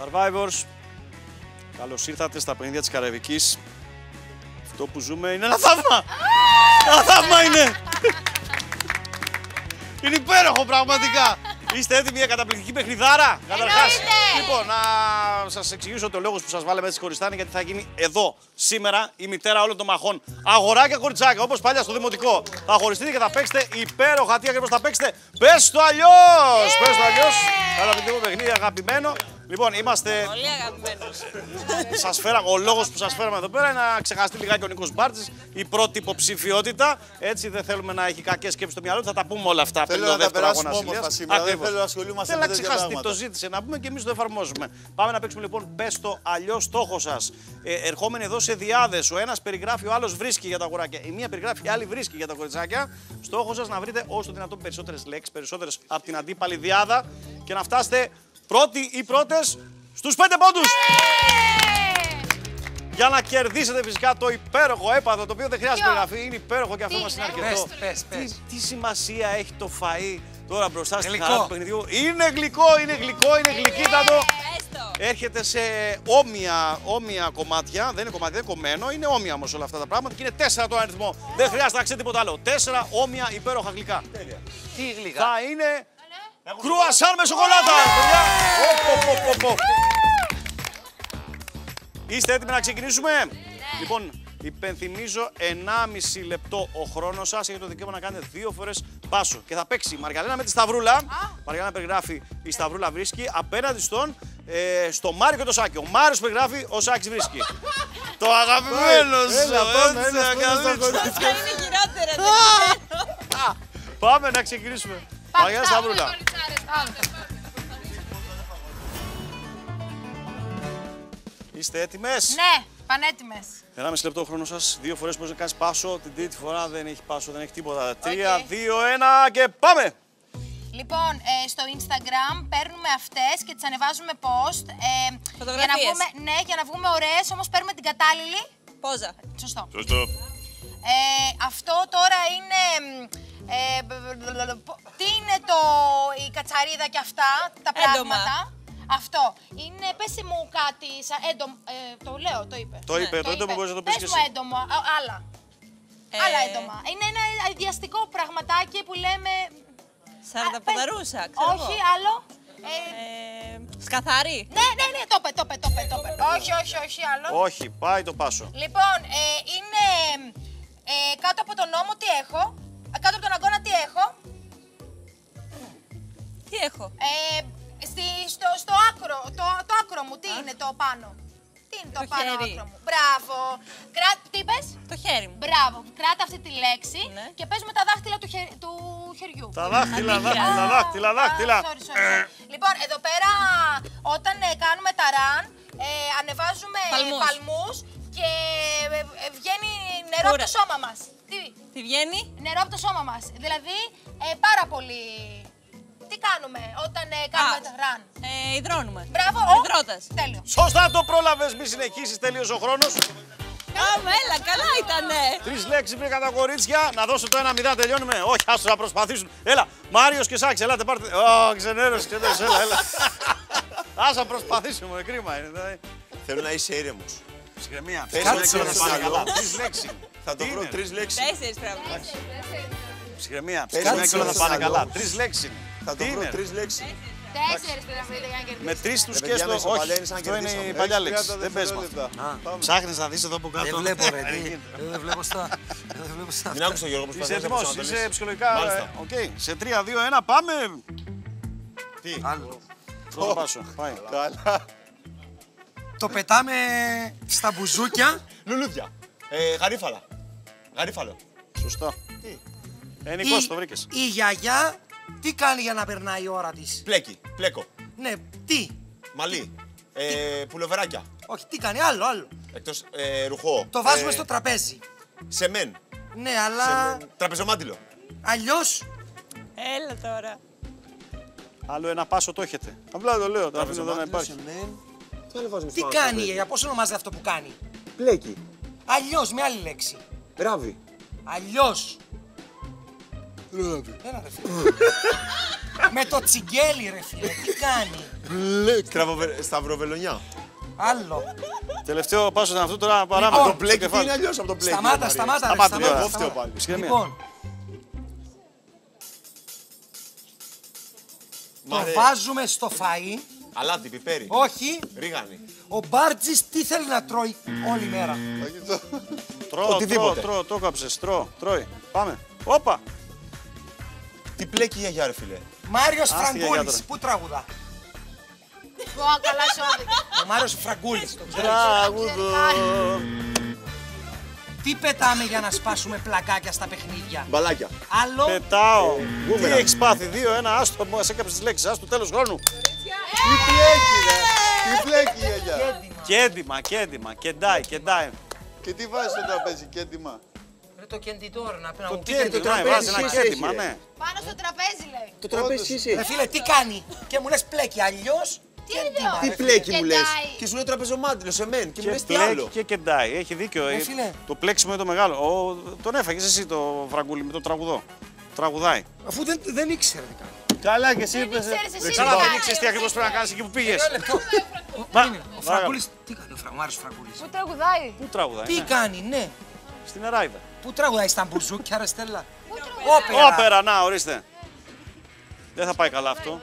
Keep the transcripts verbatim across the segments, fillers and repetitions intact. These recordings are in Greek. Survivors, καλώς ήρθατε στα παιχνίδια της Καραϊβικής. Αυτό που ζούμε είναι ένα θαύμα! Ένα θαύμα είναι! Είναι υπέροχο πραγματικά! Είστε έτοιμοι για καταπληκτική παιχνιδάρα, καταρχάς. Λοιπόν, να σας εξηγήσω το λόγο που σας βάλαμε έτσι χωριστά, γιατί θα γίνει εδώ σήμερα η μητέρα όλων των μαχών. Αγοράκια, κοριτσάκια, όπως παλιά στο Δημοτικό. Θα χωριστείτε και θα παίξετε υπέροχα. Τι ακριβώς θα παίξετε? Πες το αλλιώς! Πες το αλλιώς! Καταπληκτικό παιχνίδι, αγαπημένο. Λοιπόν, είμαστε. Πολύ αγαπημένος. Ο λόγος που σας φέραμε εδώ πέρα είναι να ξεχαστεί λιγάκι ο Νίκος Μπάρτζης, η πρώτη υποψηφιότητα. Έτσι δεν θέλουμε να έχει κακές σκέψεις στο μυαλό του. Θα τα πούμε όλα αυτά πριν το δεύτερο αγώνα ασυλίας. Θέλω να ασχολούμαστε με τέτοια πράγματα. Ξεχαστεί, το ζήτησε να πούμε και εμείς το εφαρμόζουμε. Πάμε να παίξουμε λοιπόν Πες το αλλιώς, στόχο σας. Ε, ερχόμενοι εδώ σε διάδες. Ο ένας περιγράφει, ο άλλος βρίσκει για τα αγοράκια. Η μία περιγράφει, η άλλη βρίσκει για τα κοριτσάκια. Στόχο σας να βρείτε όσο δυνατόν περισσότερες λέξεις, περισσότερες από την αντίπαλη διάδα και να φτάσετε πρώτοι ή πρώτες στους πέντε πόντους! Yeah! Για να κερδίσετε φυσικά το υπέροχο έπαθλο, το οποίο δεν χρειάζεται περιγραφή, είναι υπέροχο και αυτό μας είναι αρκετό. Πες, πες, πες. Τι, τι σημασία έχει το φαΐ τώρα μπροστά στην χαρά του παιχνιδιού? Είναι γλυκό, είναι γλυκό, είναι γλυκύτατο. Yeah! Έρχεται σε όμοια, όμοια κομμάτια, δεν είναι κομμάτια, δεν είναι κομμένο, είναι όμοια όμως όλα αυτά τα πράγματα και είναι τέσσερα το αριθμό. Yeah. Δεν χρειάζεται να ξέρετε τίποτα άλλο. Τέσσερα όμοια υπέροχα γλυκά. Yeah. Τι γλυκά? Θα είναι. Κρουασάν με σοκολάτα, παιδιά! Οπ, οπ, οπ. Είστε έτοιμοι να ξεκινήσουμε? Λοιπόν, υπενθυμίζω ενάμιση λεπτό ο χρόνος σας. Έχετε το δικαίωμα να κάνετε δύο φορές πάσο. Και θα παίξει η Μαριαλένα με τη Σταυρούλα. Μαριαλένα περιγράφει, η Σταυρούλα βρίσκει. Απέναντι στον, στο Μάριο και το Σάκη. Ο Μάριος περιγράφει, ο Σάκης βρίσκει. Το αγαπημένο σου, έτσι να. Πάμε να ξεκινήσουμε. Μαριά Σταυρούλα. Είστε έτοιμες? Ναι, πανέτοιμες. Ένα μισή λεπτό χρόνο σας. Δύο φορές μπορείς να κάνεις πάσο. Την τρίτη φορά δεν έχει πάσο, δεν έχει τίποτα. Τρία, δύο, ένα και πάμε! Λοιπόν, ε, στο Instagram παίρνουμε αυτές και τις ανεβάζουμε post. Ε, φωτογραφίες. Για να βγούμε, ναι, για να βγούμε ωραίες, όμως παίρνουμε την κατάλληλη πόζα. Σωστό. Σωστό. Ε, αυτό τώρα είναι... Ε, τι είναι το, η κατσαρίδα και αυτά, τα πράγματα. Έντομα. Αυτό. Είναι, πες μου κάτι, σαν έντομο, ε, το λέω, το είπε. Το είπε, ναι, το έντομο μπορείς να το πεις και εσύ. Πες μου έντομο, άλλα. Ε... Άλλα έντομα. Είναι ένα αειδιαστικό πραγματάκι που λέμε... Σαρδαποδαρούσα, ξέρω. Όχι, άλλο. Ε... Ε... Σκαθάρι. Ναι, ναι, ναι, το είπε, το είπε, το είπε, το είπε. Όχι, όχι, όχι, άλλο. Όχι, πάει το πάσο. Λοιπόν, ε, είναι ε, κάτω από τον νόμο τι έχω. Κάτω από τον αγκώνα τι έχω? Τι έχω? Ε, στη, στο, στο άκρο, το, το άκρο μου, τι Α. είναι το πάνω? Τι είναι το, το πάνω χέρι. Άκρο μου? Μπράβο. Κρά... Τι είπες? Το χέρι μου. Μπράβο. Κράτα αυτή τη λέξη, ναι, και πες με τα δάχτυλα του, χε... του χεριού. Τα δάχτυλα, δάχτυλα, δάχτυλα, δάχτυλα. Ah, sorry, sorry. Λοιπόν, εδώ πέρα όταν ε, κάνουμε τα ραν, ε, ανεβάζουμε παλμούς, παλμούς και ε, ε, ε, βγαίνει νερό από το σώμα μας. Τι, τι βγαίνει? Νερό από το σώμα μας. Δηλαδή, ε, πάρα πολύ... Τι κάνουμε όταν ε, κάνουμε τα ραν? Ε, υδρώνουμε. Μπράβο. Υδρώτας. Τέλειο. Σωστά το πρόλαβες, μη συνεχίσεις, τέλειος ο χρόνος. Άμα, έλα, καλά ήτανε. Τρεις λέξεις βρήκα τα κορίτσια. Να δώσω το ένα μηδέν, τελειώνουμε. Όχι, άστο, να προσπαθήσουν. Έλα, Μάριος και Σάκης, ελάτε, πάρτε. Ω, ξενέρος, ξενέρος, έλα, έλα. Ας να προσπαθήσουμε, κρίμα είναι. Θέλω να είσαι ήρεμος. Συγγνωμία. Θα το βρω τρεις λέξεις. Τέσσερις πράγματα. Συγγνωμία. Πες όλα θα πάνε καλά. Τρεις λέξεις. Θα το βρω τρεις λέξεις. Τέσσερις πράγματα για να κερδίσεις. Με τρεις τους και στο όχι. Αυτό είναι η παλιά λέξη. Δεν πες με αυτά. Ψάχνεις να δεις εδώ από κάτω. Δεν βλέπω ρε. Δεν βλέπω στα. Μην άκουσα Γιώργο πως πας. Είσαι έτοιμος. Είσαι ψυχολογικά. Σε τρία, δύο, ένα, πάμε. Τι. Πρώτο πάσο. Πάει. Καλά. Το πετάμε στα μπουζούκια. Λουλούδια. Ε, γαρίφαλα. Γαρίφαλο. Σωστό. Τι. Ενικός, το βρήκες. Η γιαγιά τι κάνει για να περνάει η ώρα της? Πλέκι. Πλέκο. Ναι. Τι. Μαλλί. Ε, πουλοβεράκια. Όχι. Τι κάνει. Άλλο. Άλλο. Εκτός ε, ρουχό. Το βάζουμε ε, στο τραπέζι. Σεμέν. Ναι, αλλά... Σεμέν. Τραπεζομάντιλο. Αλλιώς. Έλα τώρα. Άλλο ένα πάσο το έχετε. Απλά το λέω. Τραπεζομάντιλο, σεμέν. Τι κάνει, για πώς ονομάζεται αυτό που κάνει? Πλέκι. Αλλιώς, με άλλη λέξη. Ράβι. Αλλιώς. Ράβι. Έλα ρε φίλε. Με το τσιγκέλι ρε φίλε, τι κάνει? Μπλεκ. Σταυροβελονιά. Άλλο. Τελευταίο πάσο ήταν αυτό, τώρα παράμε. Το μπλεκ είναι αλλιώς από το μπλεκ. Σταμάτα, σταμάτα. Λοιπόν. Το βάζουμε στο φαΐ. Αλάτι, πιπέρι. Όχι. Ρίγανη. Ο Μπάρτζης τι θέλει να τρώει όλη μέρα. Τρώω, τρώω, τρώω, το κάψες, τρώω, τρώει. Πάμε. Όπα. Τι πλέκει η γιαγιά, ρε φίλε. Μάριος Φραγκούλης, πού τραγουδά. Ω, καλά σώδηκα. Ο Μάριος Φραγκούλης, το ξέρεις. Τραγουδό. Τι πετάμε για να σπάσουμε πλακάκια στα παιχνίδια. Μπαλάκια. Άλλο. Πετάω. Τι έχεις πάθει, δύο, ένα, άστο, μας έκαψες τις λέξεις, άστο, τέλος χρόνου. Τι πλέκει, ρε. Τι πλέκει η γιαγιά. Κέντημα, κέντημα, κεντάει, κεντάει. Και τι βάζεις στο τραπέζι, κέντημα. Το κεντιτόρ, να πει να μου πείτε το τραπέζι, ένα κέντημα, ναι. Πάνω στο τραπέζι, λέει. Το τραπέζι εσύ. Ρε φίλε, τι κάνει. Και μου λες πλέκει, αλλιώς. Τι πλέκει μου λες. Και σου λέει τραπεζομάντιλο σε μένα και μου λες τι άλλο. Και κεντάει, έχει δίκιο. Το πλέξιμο είναι το μεγάλο. Τον έφαγες εσύ το Φραγκούλη με το τραγουδό. Τραγουδάει. Αφού δεν ήξερε. Καλά και εσύ είπες. Καλά δεν ήξερες τι ακριβώς πρέπει να κάνεις εκεί που πήγες. Ο Φραγκούλης, τι κάνει ο Μάριος Φραγκούλης. Πού τραγουδάει. Πού τραγουδάει. Τι κάνει, ναι. Στην Εράιδα. Πού τραγουδάει στα μπουζούκια, ρε Στέλλα. Όπερα, να ορίστε. Δεν θα πάει καλά αυτό.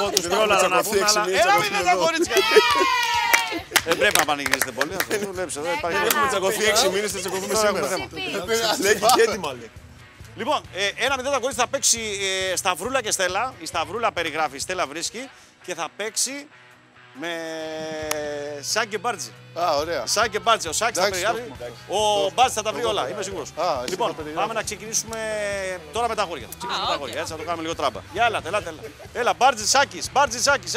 Εγώ τους ρόλαρα να πούνε, αλλά έλα μην τα κορίτσια. Δεν πρέπει να πανηγυρίζετε πολύ, θα το δουλέψω. Έχουμε τσακωθεί έξι μήνες, θα τσακωθούμε σήμερα. Λέγει και έτοιμα, λέει. Λοιπόν, ένα μηδέν τα κορίτσια θα παίξει Σταυρούλα και Στέλλα. Η Σταυρούλα περιγράφει, η Στέλλα βρίσκει και θα παίξει με Σάκ και Μπάρτζη. Α, ωραία. Σάκ και Μπάρτζη. Ο Σάκ θα περιγράφει. Ο Μπάρτζη θα τα βρει όλα, είμαι σίγουρος. Λοιπόν, πάμε να ξεκινήσουμε τώρα με τα γόρια. Ξεκινήσουμε με τα γόρια, έτσι θα το κάνουμε λίγο τράμπα. Για έλα, έλα, έλα. Έλα, Μπάρτζη Σάκης, Μπάρτζη Σάκης.